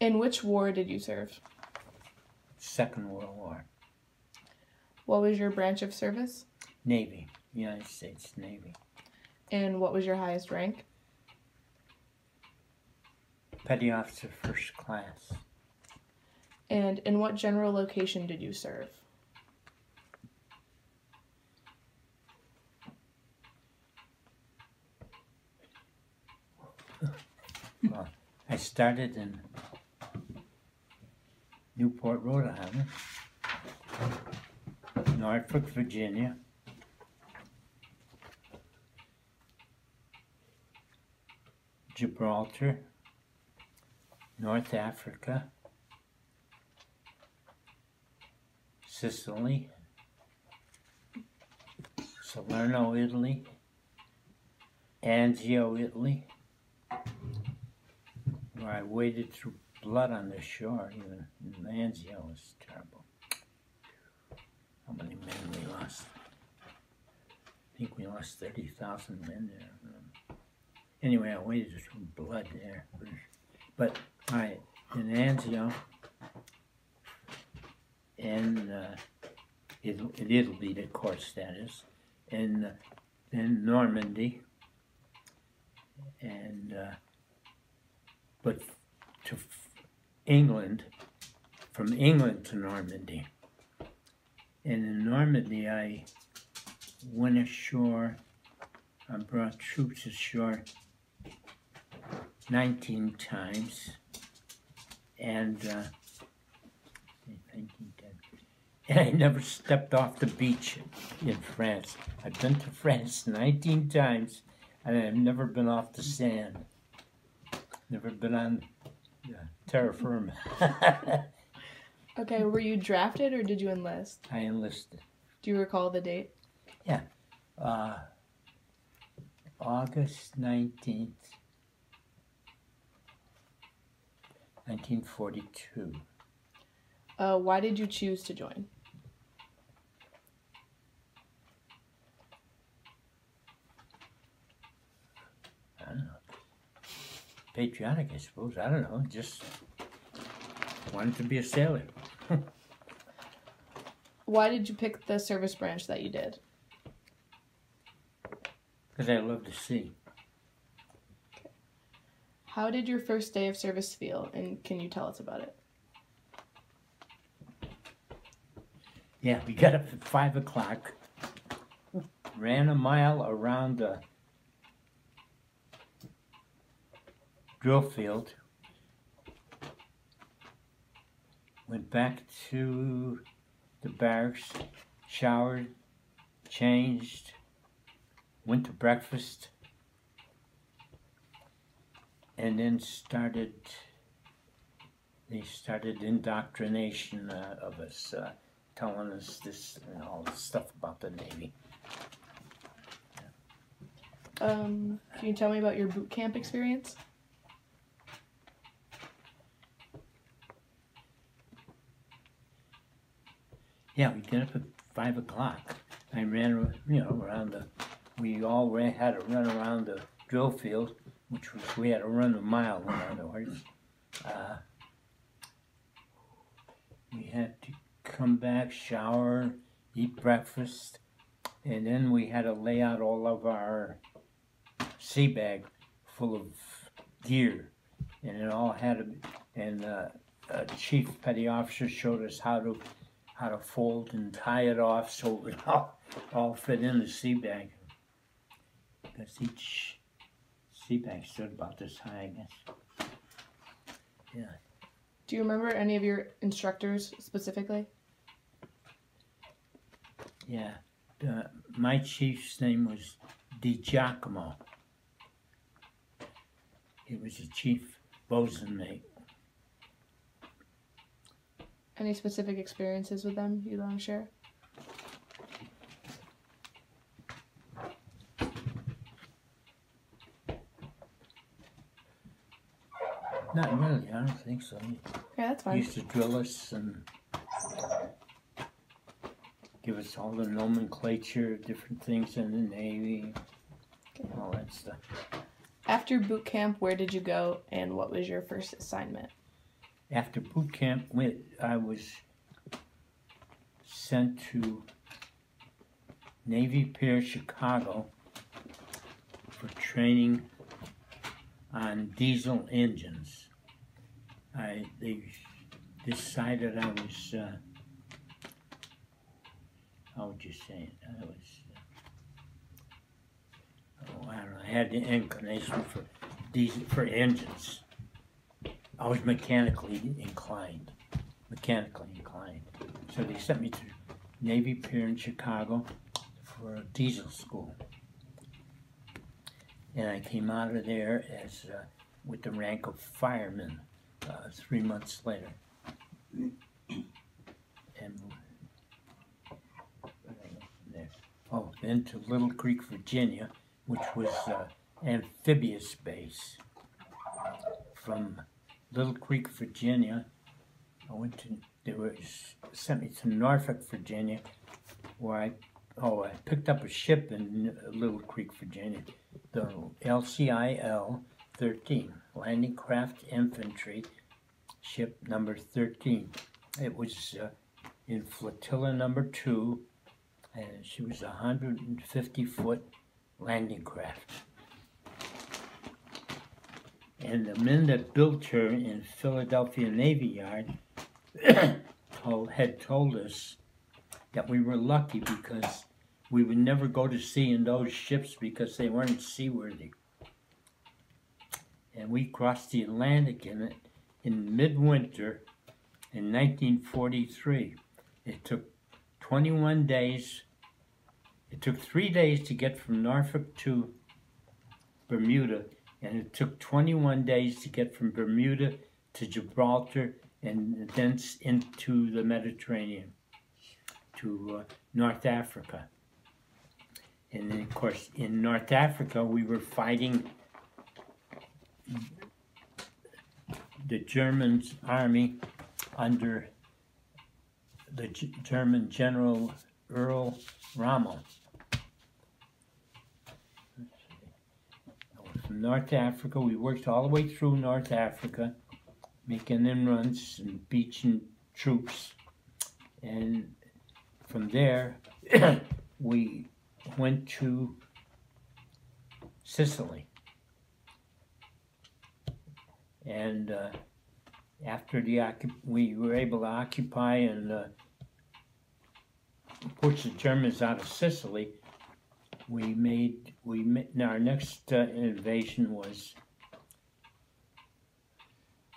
In which war did you serve? Second World War. What was your branch of service? Navy, United States Navy. And what was your highest rank? Petty Officer First Class. And in what general location did you serve? Well, I started in Newport, Rhode Island, Norfolk, Virginia, Gibraltar, North Africa, Sicily, Salerno, Italy, Anzio, Italy, where I waded through blood on the shore. Even in Anzio was terrible. How many men we lost? I think we lost 30,000 men there. Anyway, I waded through blood there. But I, in Anzio, and in Italy, of course, that is, and then Normandy, and but to England, from England to Normandy. And in Normandy, I went ashore, I brought troops ashore 19 times, and I never stepped off the beach in France. I've been to France 19 times, and I've never been off the sand. Never been on terra firma. Okay, were you drafted or did you enlist? I enlisted. Do you recall the date? Yeah. August 19th, 1942. Why did you choose to join? I don't know. Patriotic, I suppose. I don't know. Just wanted to be a sailor. Why did you pick the service branch that you did? Because I love the sea. Okay. How did your first day of service feel, and can you tell us about it? Yeah, we got up at 5 o'clock, ran a mile around the drill field, went back to the barracks, showered, changed, went to breakfast, and then started, they started indoctrination of us. Telling us this and all this stuff about the Navy. Yeah. Can you tell me about your boot camp experience? Yeah, we got up at 5 o'clock. I ran, you know, around the. We all ran, had to run around the drill field, which was, we had to run a mile, in other words. We had to come back, shower, eat breakfast, and then we had to lay out all of our sea bag full of gear, and it all had to. And a chief petty officer showed us how to fold and tie it off so it would all fit in the sea bag. Because each sea bag stood about this high, I guess. Yeah. Do you remember any of your instructors specifically? Yeah, my chief's name was Di Giacomo. He was a chief bosun mate. Any specific experiences with them you'd want to share? Not really, I don't think so. Yeah, that's fine. He used to drill us and give us all the nomenclature, different things in the Navy, and all that stuff. After boot camp, where did you go and what was your first assignment? after boot camp, I was sent to Navy Pier, Chicago, for training on diesel engines. They decided I was, how would you say it? I was, I don't know, I had the inclination for diesel, for engines. I was mechanically inclined. So they sent me to Navy Pier in Chicago for a diesel school. And I came out of there as with the rank of fireman 3 months later. And oh, then to Little Creek, Virginia, which was amphibious base. From Little Creek, Virginia, I went to, sent me to Norfolk, Virginia, where I picked up a ship in Little Creek, Virginia, the LCIL-13, Landing Craft Infantry, ship number 13. It was in Flotilla number 2, and she was a 150-foot landing craft. And the men that built her in Philadelphia Navy Yard had told us that we were lucky because we would never go to sea in those ships because they weren't seaworthy. And we crossed the Atlantic in it in midwinter in 1943. It took 21 days. It took 3 days to get from Norfolk to Bermuda, and it took 21 days to get from Bermuda to Gibraltar and thence into the Mediterranean to North Africa. And then, of course, in North Africa, we were fighting the German army under the German General Earl Rommel. From North Africa, we worked all the way through North Africa, making inruns and beaching troops. And from there, we went to Sicily. And after we were able to occupy and push the Germans out of Sicily, now our next invasion was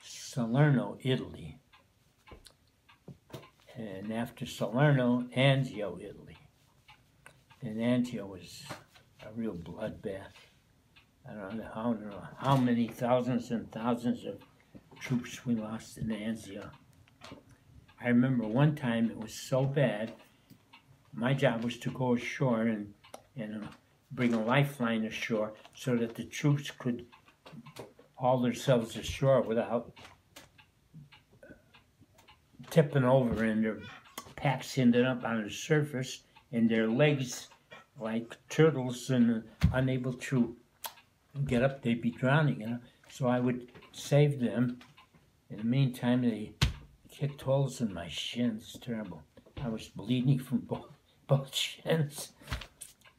Salerno, Italy. And after Salerno, Anzio, Italy. And Anzio was a real bloodbath. I don't know how many thousands and thousands of troops we lost in Anzio. I remember one time it was so bad, my job was to go ashore and bring a lifeline ashore so that the troops could haul themselves ashore without tipping over and their packs ended up on the surface and their legs, like turtles, and unable to get up, they'd be drowning, you know. So I would save them. In the meantime, they kicked holes in my shins, terrible. I was bleeding from both shins.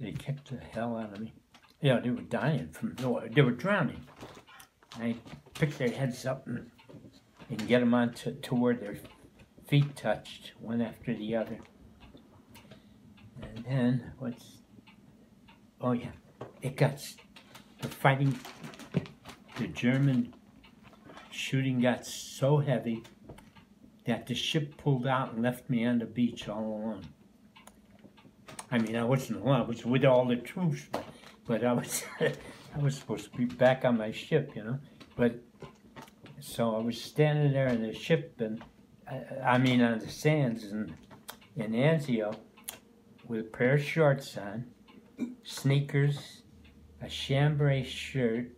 They kicked the hell out of me. Yeah, they were dying from, no, they were drowning. I picked their heads up and get them on to where their feet touched, one after the other. And then, oh yeah, it got, the fighting, the German shooting got so heavy that the ship pulled out and left me on the beach all alone. I mean, I wasn't alone, I was with all the troops, but I was I was supposed to be back on my ship, you know. But so I was standing there in the ship, and I mean on the sands in Anzio, with a pair of shorts on, sneakers, a chambray shirt,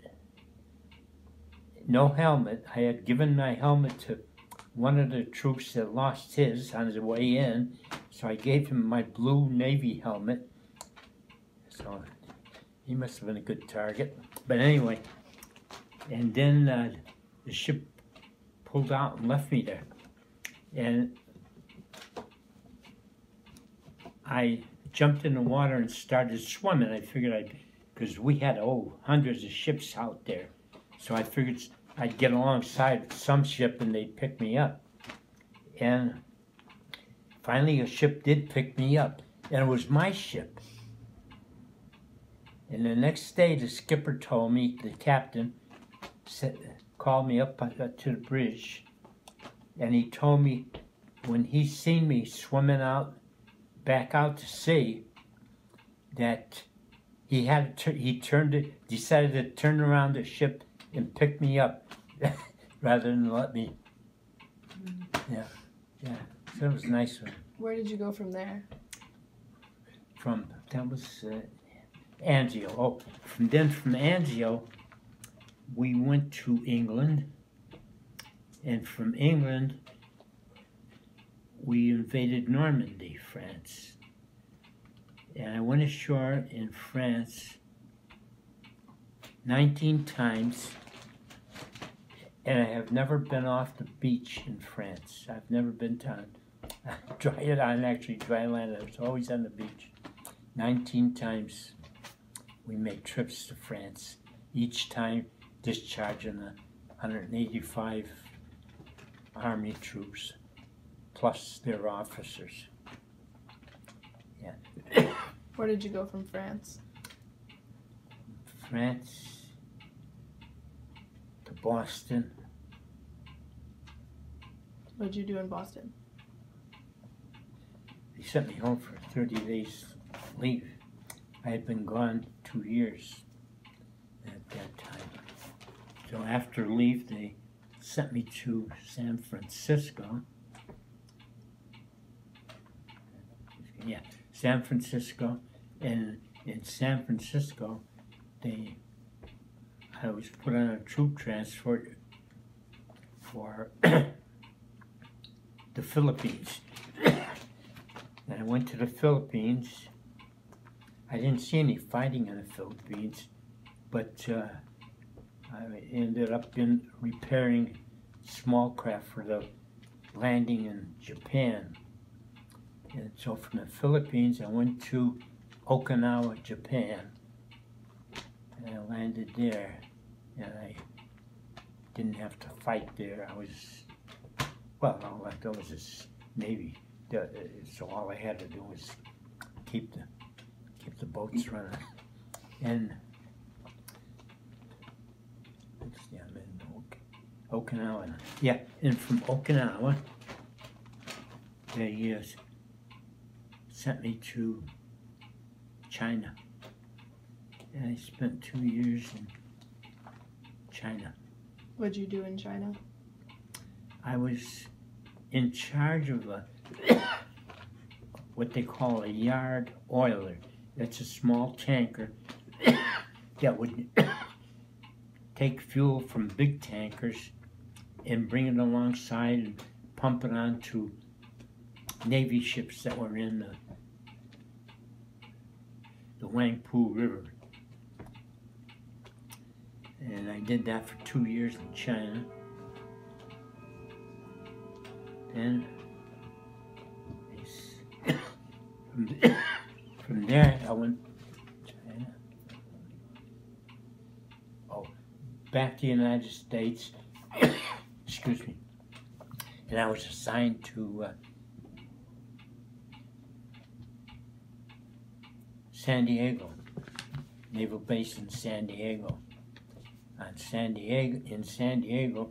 no helmet. I had given my helmet to one of the troops that lost his on his way in, so I gave him my blue Navy helmet. So he must have been a good target. But anyway, and then the ship pulled out and left me there. And I jumped in the water and started swimming. I figured because we had, hundreds of ships out there. So I figured I'd get alongside some ship and they'd pick me up. And finally a ship did pick me up, and it was my ship. And the next day the skipper told me, the captain, called me up to the bridge, and he told me when he seen me swimming back out to sea, that he had decided to turn around the ship and pick me up rather than let me. Yeah, yeah. So it was a nice one. Where did you go from there? From that was Anzio. From Anzio, we went to England, and from England, we invaded Normandy, France. And I went ashore in France 19 times, and I have never been off the beach in France. I've never been to dry land. I was always on the beach. 19 times we made trips to France, each time discharging 185 Army troops, plus their officers. Yeah. Where did you go from France? France to Boston. What did you do in Boston? They sent me home for 30 days leave. I had been gone 2 years at that time. So after leave, they sent me to San Francisco. Yeah, San Francisco, and in San Francisco, I was put on a troop transfer for the Philippines. And I went to the Philippines. I didn't see any fighting in the Philippines, but I ended up in repairing small craft for the landing in Japan. And so from the Philippines, I went to Okinawa, Japan, and I landed there, and I didn't have to fight there. I was, all I thought was this Navy, so all I had to do was keep the boats running. And yeah, I'm in Okinawa. Yeah, and from Okinawa, they sent me to China, and I spent 2 years in China. What did you do in China? I was in charge of what they call a yard oiler. That's a small tanker that would take fuel from big tankers and bring it alongside and pump it onto Navy ships that were in the Wangpu River. And I did that for 2 years in China. Then from there I went to China. Back to the United States. Excuse me. And I was assigned to San Diego, Naval Base in San Diego. In San Diego,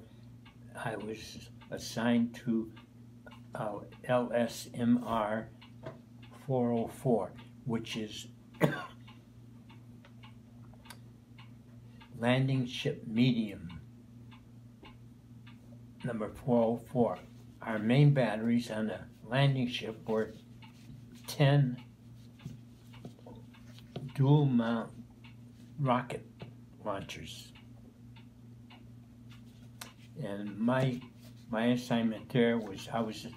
I was assigned to LSMR-404, which is Landing Ship Medium, number 404. Our main batteries on the landing ship were 10 dual mount rocket launchers. And my assignment there was, I was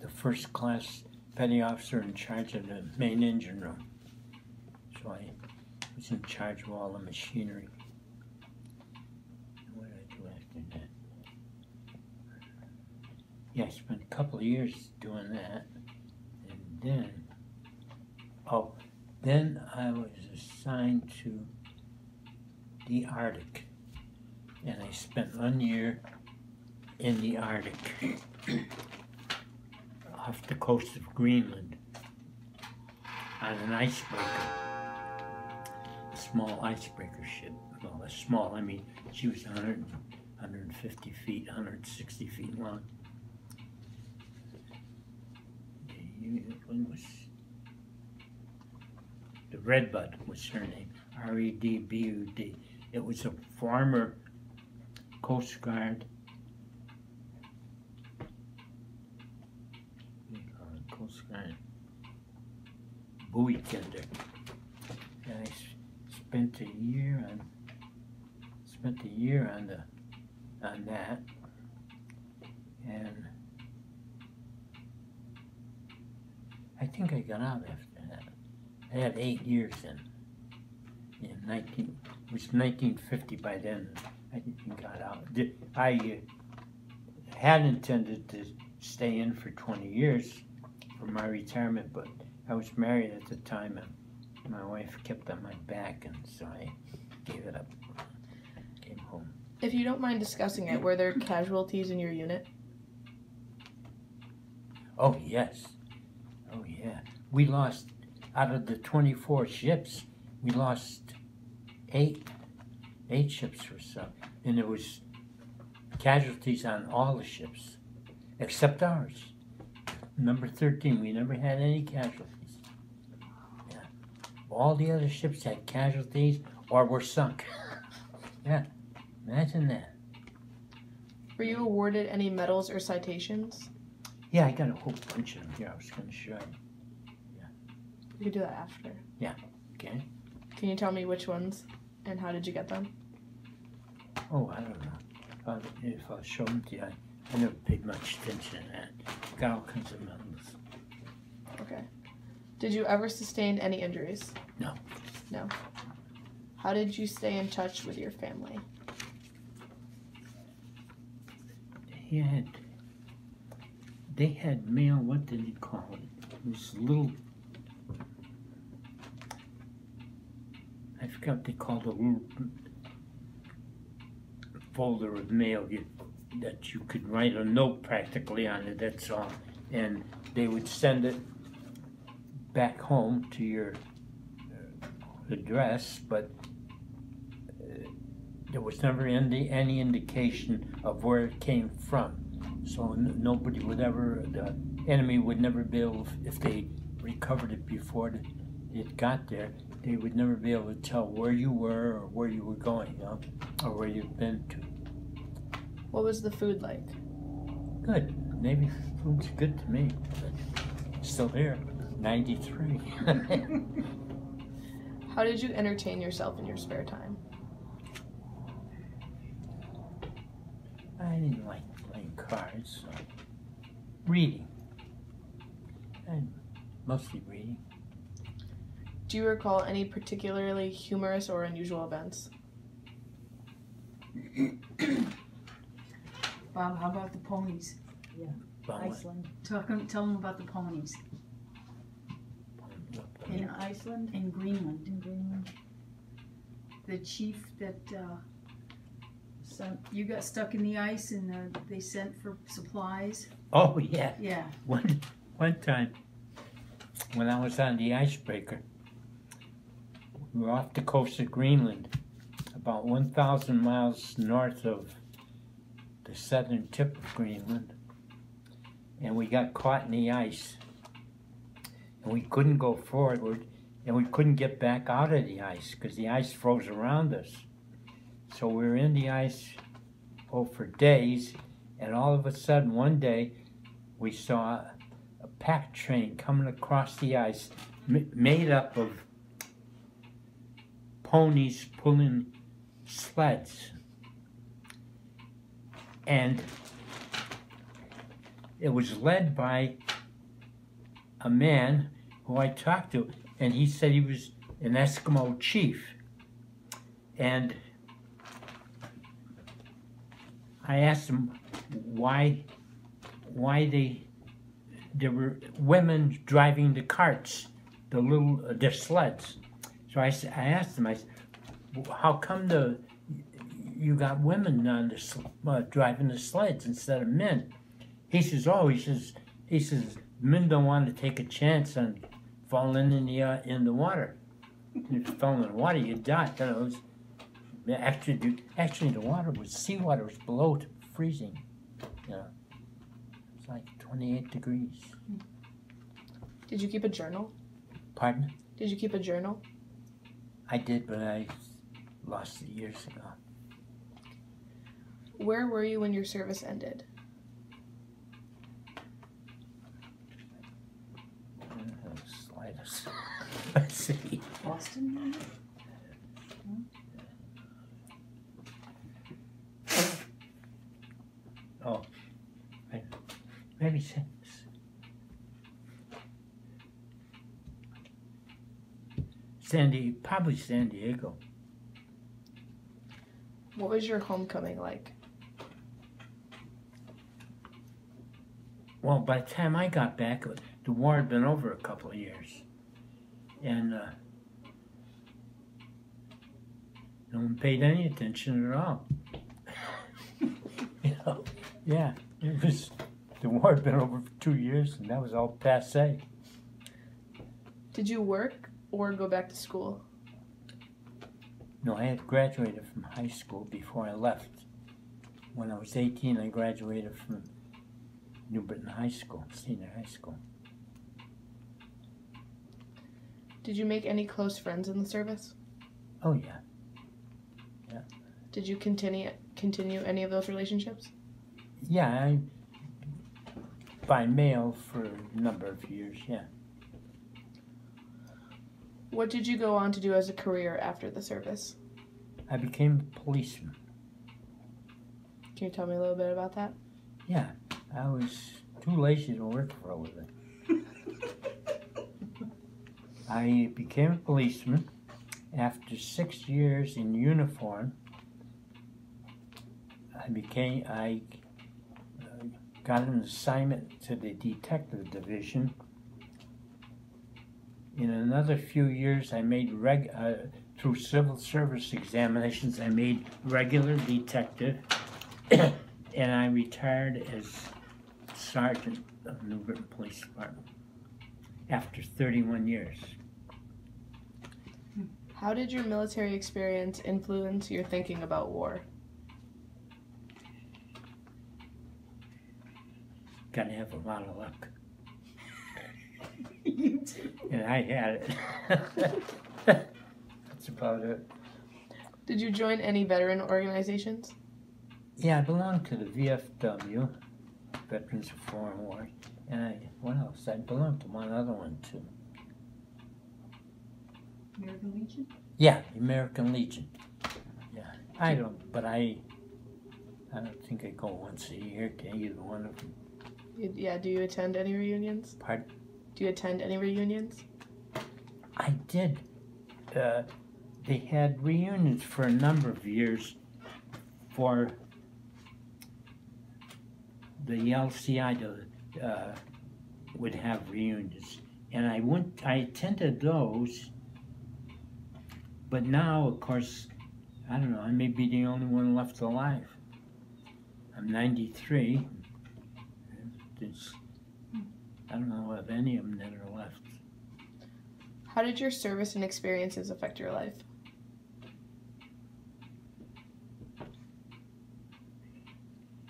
the first class petty officer in charge of the main engine room. So I was in charge of all the machinery. What did I do yeah, I spent a couple of years doing that, and then, then I was assigned to the Arctic, and I spent 1 year in the Arctic, off the coast of Greenland, on an icebreaker, a small icebreaker ship. Well, a small, I mean, she was 100, 150 feet, 160 feet long. The Redbud was her name, R-E-D-B-U-D. It was a former Coast Guard, buoy tender. And I spent a year on on that, and I think I got out after that. I had 8 years in 19, it was 1950 by then. I didn't got out. I had intended to stay in for 20 years for my retirement, but I was married at the time, and my wife kept on my back, and so I gave it up. Came home. If you don't mind discussing it, were there casualties in your unit? Oh, yes. Oh, yeah. We lost, out of the 24 ships, we lost eight ships or so. And there was casualties on all the ships, except ours. Number 13, we never had any casualties. Yeah. All the other ships had casualties or were sunk. Yeah, imagine that. Were you awarded any medals or citations? Yeah, I got a whole bunch of them here. I was going to show you. Yeah. We could do that after. Yeah, okay. Can you tell me which ones and how did you get them? Oh, I don't know. If I'll show them to you, I never paid much attention to that. Got all kinds of medals. Okay. Did you ever sustain any injuries? No. No. How did you stay in touch with your family? They had mail, what did they call it? It was little, I forgot what they called a little folder of mail that you could write a note practically on it, that's all. And they would send it back home to your address, but there was never any indication of where it came from. So nobody would ever, the enemy would never be able, if they recovered it before it got there, they would never be able to tell where you were or where you were going, you know, or where you've been to. What was the food like? Good. Maybe food's good to me. Still here, 93. How did you entertain yourself in your spare time? I didn't like playing cards, so reading. And mostly reading. Do you recall any particularly humorous or unusual events? Bob, how about the ponies? Yeah. Iceland. Tell them about the ponies. In Iceland? In Greenland. In Greenland. The chief that you got stuck in the ice and they sent for supplies. Oh, yeah. Yeah. One time, when I was on the icebreaker, we were off the coast of Greenland, about 1,000 miles north of the southern tip of Greenland, and we got caught in the ice, and we couldn't go forward, and we couldn't get back out of the ice because the ice froze around us. So we were in the ice for days, and all of a sudden one day we saw a pack train coming across the ice made up of ponies pulling sleds. And it was led by a man who I talked to, and he said he was an Eskimo chief. And I asked him why why there were women driving the carts, the little, the sleds. So I asked them, I said, how come you got women on the, driving the sleds instead of men? He says, oh, he says, men don't want to take a chance on falling in the water. If you fell in the water, you'd die. You know, actually, the water was, seawater was below freezing. You know, it's like 28 degrees. Did you keep a journal? Pardon? Did you keep a journal? I did, but I lost it years ago. Where were you when your service ended? Sliders. Let's see. Boston? Oh, maybe six. Probably San Diego. What was your homecoming like? Well, by the time I got back, the war had been over a couple of years. And no one paid any attention at all. You know, yeah, it was, the war had been over for 2 years and that was all passé. Did you work or go back to school? No, I had graduated from high school before I left. When I was 18, I graduated from New Britain High School, senior high school. Did you make any close friends in the service? Oh, yeah. Yeah. Did you continue any of those relationships? Yeah, by mail for a number of years, yeah. What did you go on to do as a career after the service? I became a policeman. Can you tell me a little bit about that? Yeah, I was too lazy to work for a living. I became a policeman after 6 years in uniform. I got an assignment to the detective division. In another few years, I made through civil service examinations, I made regular detective, and I retired as sergeant of the New Britain Police Department after 31 years. How did your military experience influence your thinking about war? Gotta have a lot of luck. You do. And I had it. That's about it. Did you join any veteran organizations? Yeah, I belonged to the VFW, Veterans of Foreign War. And what else? I belonged to one other one, too. American Legion? Yeah, American Legion. Yeah. I don't think I go once a year to either one of them. Yeah, do you attend any reunions? Pardon? Do you attend any reunions? I did. They had reunions for a number of years for the LCI would have reunions, and I attended those, but now, of course, I don't know, I may be the only one left alive. I'm 93. I don't know of any of them that are left. How did your service and experiences affect your life?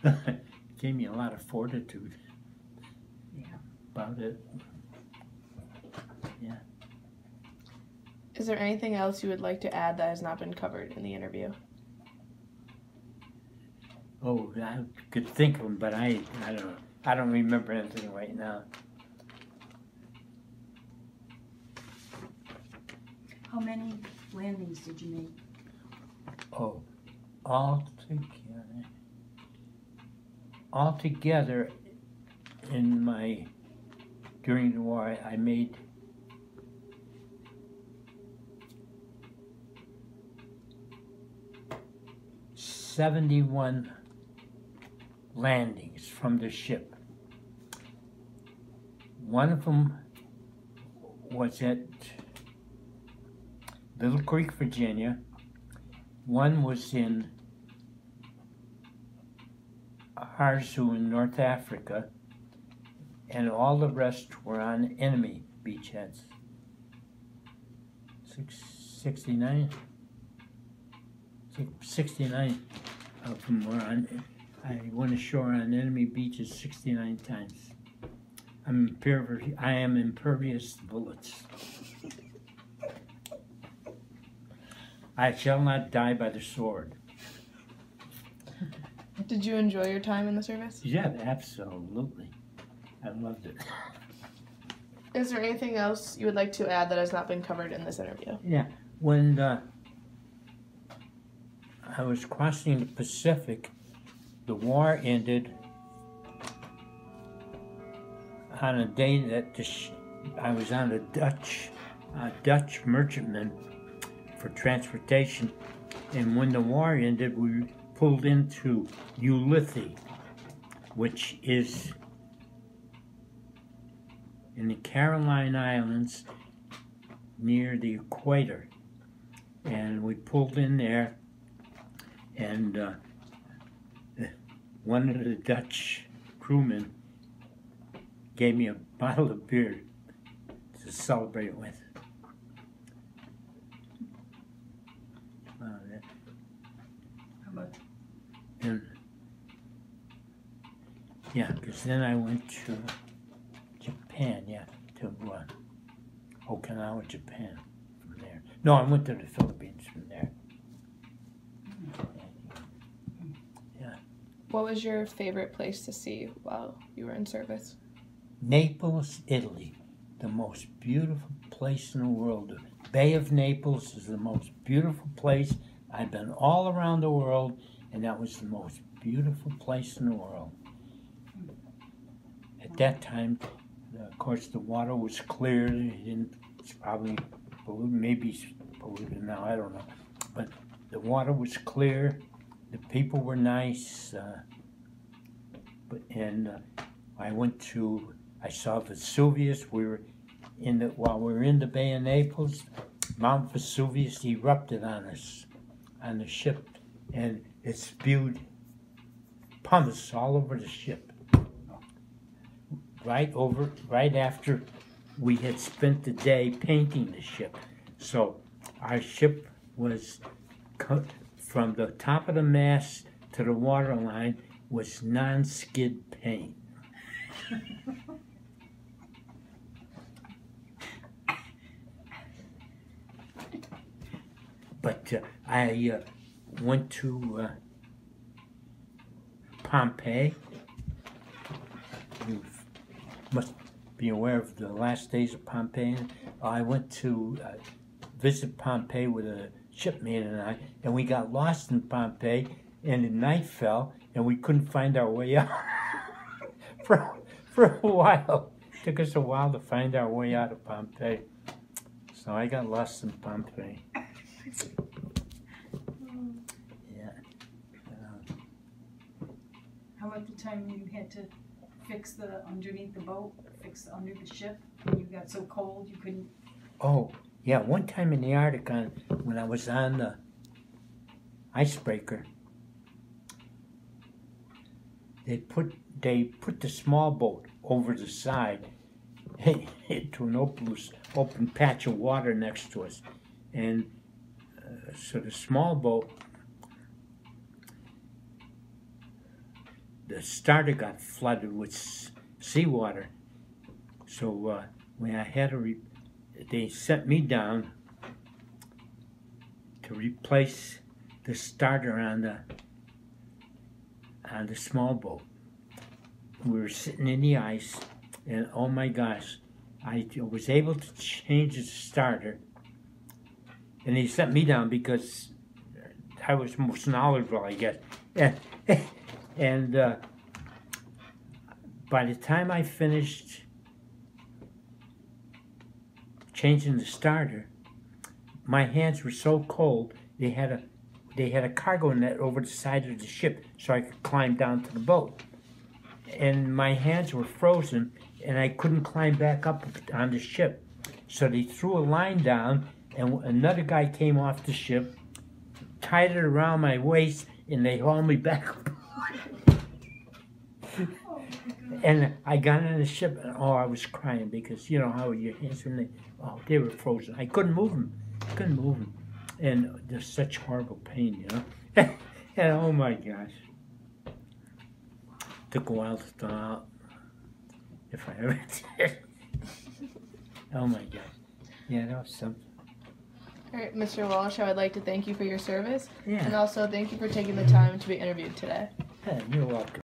It gave me a lot of fortitude. Yeah. About it. Yeah. Is there anything else you would like to add that has not been covered in the interview? Oh, I could think of them, but I don't know. I don't remember anything right now. How many landings did you make? Oh, altogether in my, during the war, I made 71 landings from the ship. One of them was at Little Creek, Virginia. One was in Harzoen, North Africa, and all the rest were on enemy beachheads. 69 of them were on. I went ashore on enemy beaches 69 times. I am impervious to bullets. I shall not die by the sword. Did you enjoy your time in the service? Yeah, absolutely. I loved it. Is there anything else you would like to add that has not been covered in this interview? Yeah. When I was crossing the Pacific, the war ended on a day that I was on a Dutch merchantman for transportation, and when the war ended, we pulled into Ulithi, which is in the Caroline Islands near the equator, and we pulled in there, and one of the Dutch crewmen gave me a bottle of beer to celebrate with. How much? And yeah, because then I went to Japan, yeah, to Okinawa, Japan, from there. No, I went to the Philippines from there. Yeah. What was your favorite place to see while you were in service? Naples, Italy, the most beautiful place in the world. The Bay of Naples is the most beautiful place. I've been all around the world, and that was the most beautiful place in the world. At that time, of course, the water was clear. It's probably polluted, maybe polluted now, I don't know. But the water was clear. The people were nice. I went to, I saw Vesuvius. We were in the, while we were in the Bay of Naples, Mount Vesuvius erupted on us, on the ship, and it spewed pumice all over the ship. Right after we had spent the day painting the ship. So our ship was cut from the top of the mast to the waterline was non-skid paint. But I went to Pompeii. You must be aware of the last days of Pompeii. I went to visit Pompeii with a shipmate and I, and we got lost in Pompeii, and the night fell, and we couldn't find our way out for a while. It took us a while to find our way out of Pompeii. So I got lost in Pompeii. Yeah. How about the time you had to fix the underneath the boat, fix under the ship, and you got so cold you couldn't? Oh, yeah, one time in the Arctic when I was on the icebreaker, they put the small boat over the side into an open patch of water next to us. And so the small boat, the starter got flooded with seawater. So when I had they sent me down to replace the starter on the small boat. We were sitting in the ice, and oh my gosh, I was able to change the starter. And they sent me down because I was most knowledgeable, I guess. And by the time I finished changing the starter, my hands were so cold, they had a cargo net over the side of the ship so I could climb down to the boat. And my hands were frozen, and I couldn't climb back up on the ship. So they threw a line down, and another guy came off the ship, tied it around my waist, and they hauled me back up. And I got on the ship, and oh, I was crying because, you know, how your hands were, oh, they were frozen. I couldn't move them. Couldn't move them. And there's such horrible pain, you know. And oh my gosh. Took a while to thaw out, if I ever did. Oh my God. Yeah, that was something. All right, Mr. Walsh, I would like to thank you for your service. Yeah. And also thank you for taking the time to be interviewed today. Yeah, you're welcome.